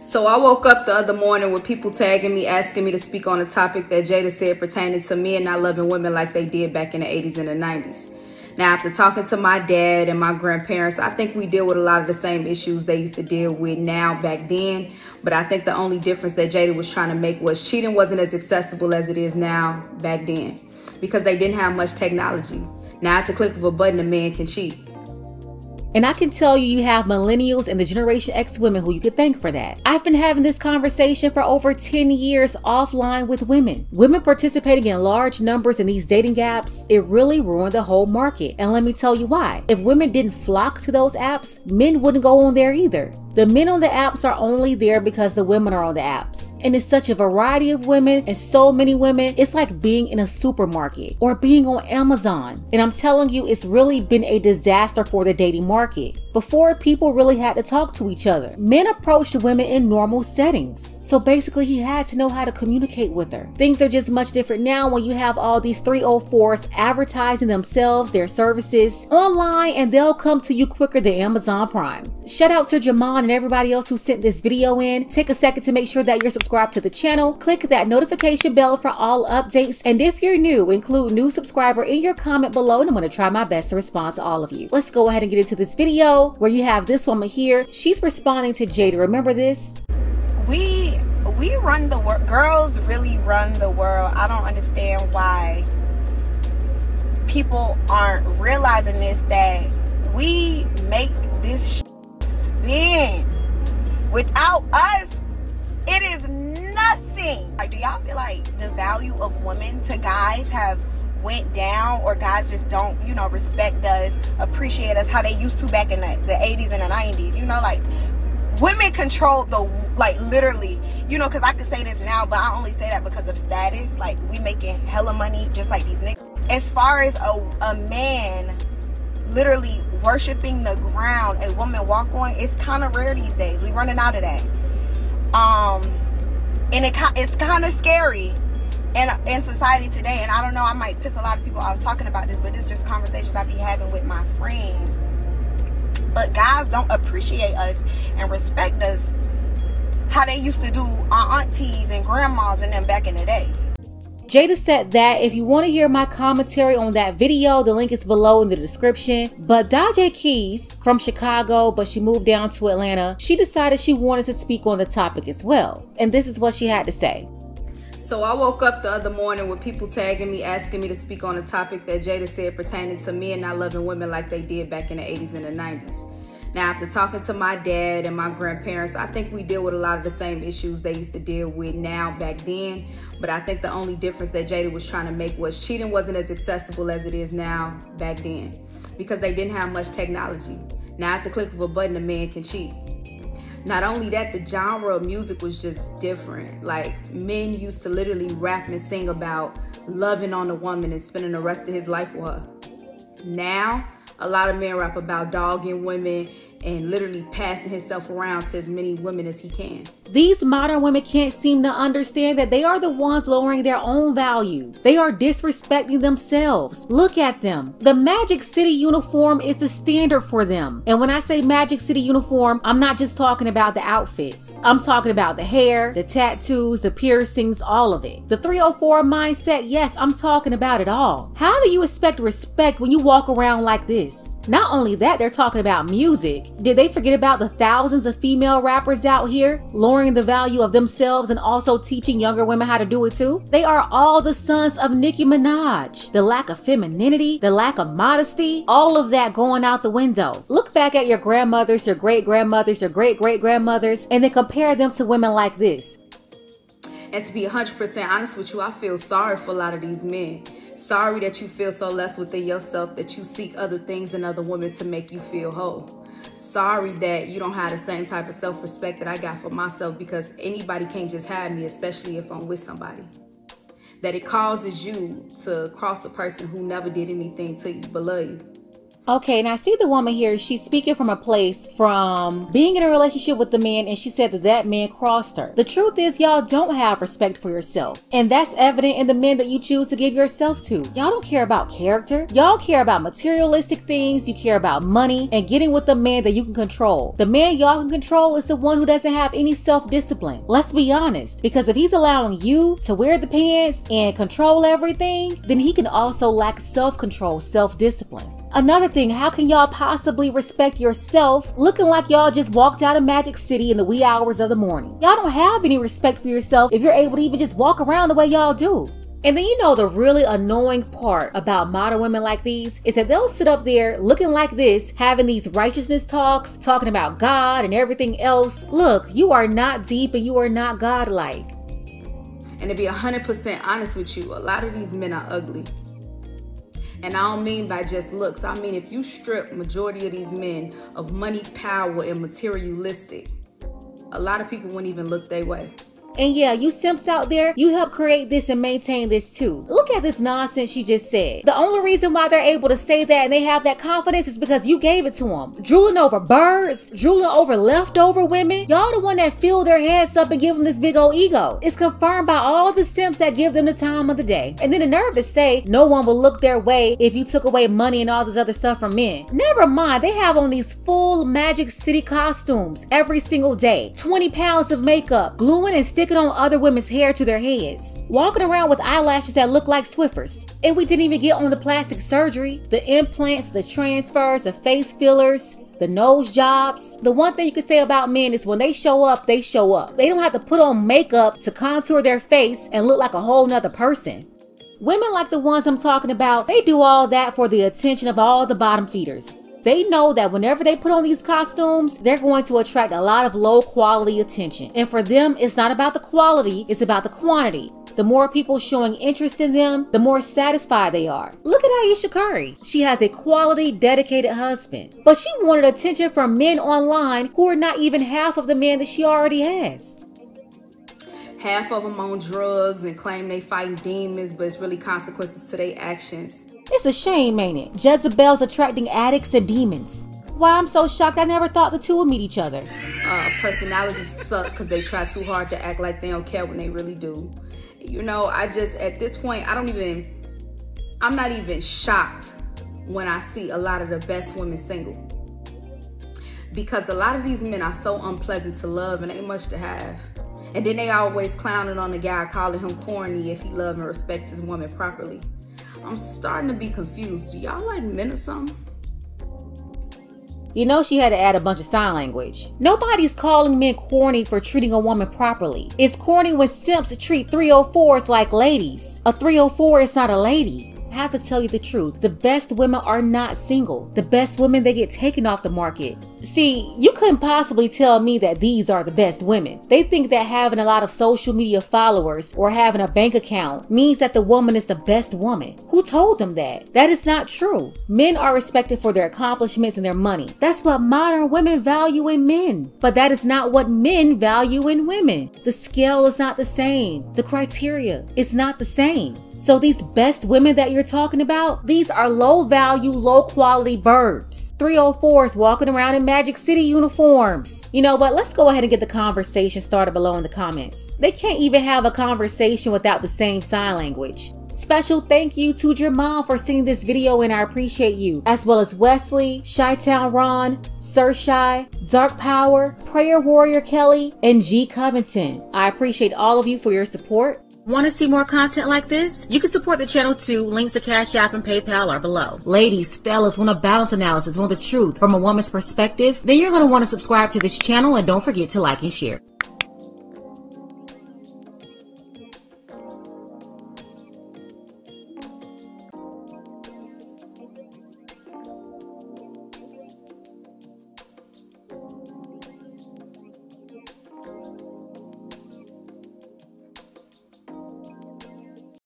So I woke up the other morning with people tagging me, asking me to speak on a topic that Jada said pertaining to men not loving women like they did back in the 80s and the 90s. Now, after talking to my dad and my grandparents, I think we deal with a lot of the same issues they used to deal with now back then. But I think the only difference that Jada was trying to make was cheating wasn't as accessible as it is now back then because they didn't have much technology. Now, at the click of a button, a man can cheat. And I can tell you, you have millennials and the Generation X women who you could thank for that. I've been having this conversation for over 10 years offline with women. Women participating in large numbers in these dating apps, it really ruined the whole market. And let me tell you why. If women didn't flock to those apps, men wouldn't go on there either. The men on the apps are only there because the women are on the apps. And it's such a variety of women and so many women. It's like being in a supermarket or being on Amazon. And I'm telling you, it's really been a disaster for the dating market. Before, people really had to talk to each other. Men approached women in normal settings. So basically, he had to know how to communicate with her. Things are just much different now when you have all these 304s advertising themselves, their services online, and they'll come to you quicker than Amazon Prime. Shout out to Jamon and everybody else who sent this video in. Take a second to make sure that you're subscribed to the channel. Click that notification bell for all updates. And if you're new, include new subscriber in your comment below, and I'm going to try my best to respond to all of you. Let's go ahead and get into this video where you have this woman here. She's responding to Jada. Remember this? We run the world. Girls really run the world. I don't understand why people aren't realizing this, that we make this spin. Without us, it is nothing. Like, do y'all feel like the value of women to guys have went down, or guys just don't, you know, respect us, appreciate us how they used to back in the 80s and the 90s? You know, like, women control the, like, literally, you know, because I could say this now, but I only say that because of status. Like, we making hella money just like these niggas. As far as a man literally worshiping the ground a woman walk on, it's kind of rare these days. We running out of that, and it's kind of scary in society today. And I don't know, I might piss a lot of people off talking about this, but this is just conversations I be having with my friends. But guys don't appreciate us and respect us how they used to do our aunties and grandmas and them back in the day. Jada said that. If you want to hear my commentary on that video, the link is below in the description. But Daja Keys, from Chicago, but she moved down to Atlanta, she decided she wanted to speak on the topic as well. And this is what she had to say. So I woke up the other morning with people tagging me, asking me to speak on a topic that Jada said pertaining to men not loving women like they did back in the 80s and the 90s. Now, after talking to my dad and my grandparents, I think we deal with a lot of the same issues they used to deal with now back then. But I think the only difference that Jada was trying to make was cheating wasn't as accessible as it is now back then because they didn't have much technology. Now, at the click of a button, a man can cheat. Not only that, the genre of music was just different. Like, men used to literally rap and sing about loving on a woman and spending the rest of his life with her. Now, a lot of men rap about dogging women and literally passing himself around to as many women as he can. These modern women can't seem to understand that they are the ones lowering their own value. They are disrespecting themselves. Look at them. The Magic City uniform is the standard for them. And when I say Magic City uniform, I'm not just talking about the outfits. I'm talking about the hair, the tattoos, the piercings, all of it. The 304 mindset, yes, I'm talking about it all. How do you expect respect when you walk around like this? Not only that, they're talking about music. Did they forget about the thousands of female rappers out here lowering the value of themselves and also teaching younger women how to do it too? They are all the sons of Nicki Minaj. The lack of femininity, the lack of modesty, all of that going out the window. Look back at your grandmothers, your great-grandmothers, your great-great-grandmothers, and then compare them to women like this. And to be 100% honest with you, I feel sorry for a lot of these men. Sorry that you feel so less within yourself that you seek other things and other women to make you feel whole. Sorry that you don't have the same type of self-respect that I got for myself, because anybody can't just have me, especially if I'm with somebody. That it causes you to cross a person who never did anything to you but love you. Okay, now I see the woman here, she's speaking from a place from being in a relationship with the man, and she said that that man crossed her. The truth is, y'all don't have respect for yourself, and that's evident in the men that you choose to give yourself to. Y'all don't care about character. Y'all care about materialistic things. You care about money and getting with the man that you can control. The man y'all can control is the one who doesn't have any self-discipline. Let's be honest, because if he's allowing you to wear the pants and control everything, then he can also lack self-control, self-discipline. Another thing, how can y'all possibly respect yourself looking like y'all just walked out of Magic City in the wee hours of the morning? Y'all don't have any respect for yourself if you're able to even just walk around the way y'all do. And then you know the really annoying part about modern women like these is that they'll sit up there looking like this, having these righteousness talks, talking about God and everything else. Look, you are not deep and you are not godlike. And to be 100% honest with you, a lot of these men are ugly. And I don't mean by just looks. I mean, if you strip majority of these men of money, power, and materialistic, a lot of people wouldn't even look their way. And yeah, you simps out there, you help create this and maintain this too. Look at this nonsense she just said. The only reason why they're able to say that and they have that confidence is because you gave it to them. Drooling over birds, drooling over leftover women. Y'all the one that fill their heads up and give them this big old ego. It's confirmed by all the simps that give them the time of the day. And then the nerve to say no one will look their way if you took away money and all this other stuff from men. Never mind, they have on these full Magic City costumes every single day. 20 pounds of makeup, gluing and sticking on other women's hair to their heads, walking around with eyelashes that look like Swiffers. And we didn't even get on the plastic surgery, the implants, the transfers, the face fillers, the nose jobs. The one thing you can say about men is when they show up, they show up. They don't have to put on makeup to contour their face and look like a whole nother person. Women like the ones I'm talking about, they do all that for the attention of all the bottom feeders. They know that whenever they put on these costumes, they're going to attract a lot of low quality attention. And for them, it's not about the quality, it's about the quantity. The more people showing interest in them, the more satisfied they are. Look at Aisha Curry. She has a quality, dedicated husband, but she wanted attention from men online who are not even half of the man that she already has. Half of them on drugs and claim they fighting demons, but it's really consequences to their actions. It's a shame, ain't it? Jezebel's attracting addicts and demons. Why, I'm so shocked I never thought the two would meet each other. Personalities suck because they try too hard to act like they don't care when they really do. You know, I just, at this point, I'm not even shocked when I see a lot of the best women single. Because a lot of these men are so unpleasant to love and ain't much to have. And then they always clowning on the guy, calling him corny if he loves and respects his woman properly. I'm starting to be confused. Do y'all like men or something? You know she had to add a bunch of sign language. Nobody's calling men corny for treating a woman properly. It's corny when simps treat 304s like ladies. A 304 is not a lady. I have to tell you the truth. The best women are not single. The best women, they get taken off the market. See, you couldn't possibly tell me that these are the best women. They think that having a lot of social media followers or having a bank account means that the woman is the best woman. Who told them that? That is not true. Men are respected for their accomplishments and their money. That's what modern women value in men. But that is not what men value in women. The scale is not the same. The criteria is not the same. So these best women that you're talking about, these are low value, low quality birds. 304s walking around in Magic City uniforms. You know what? Let's go ahead and get the conversation started below in the comments. They can't even have a conversation without the same sign language. Special thank you to Jamal for seeing this video, and I appreciate you, as well as Wesley, Chi-Town Ron, Sir Shy, Dark Power, Prayer Warrior Kelly, and G Covington. I appreciate all of you for your support. Want to see more content like this? You can support the channel too. Links to Cash App and PayPal are below. Ladies, fellas, want a balanced analysis, want the truth from a woman's perspective? Then you're going to want to subscribe to this channel, and don't forget to like and share.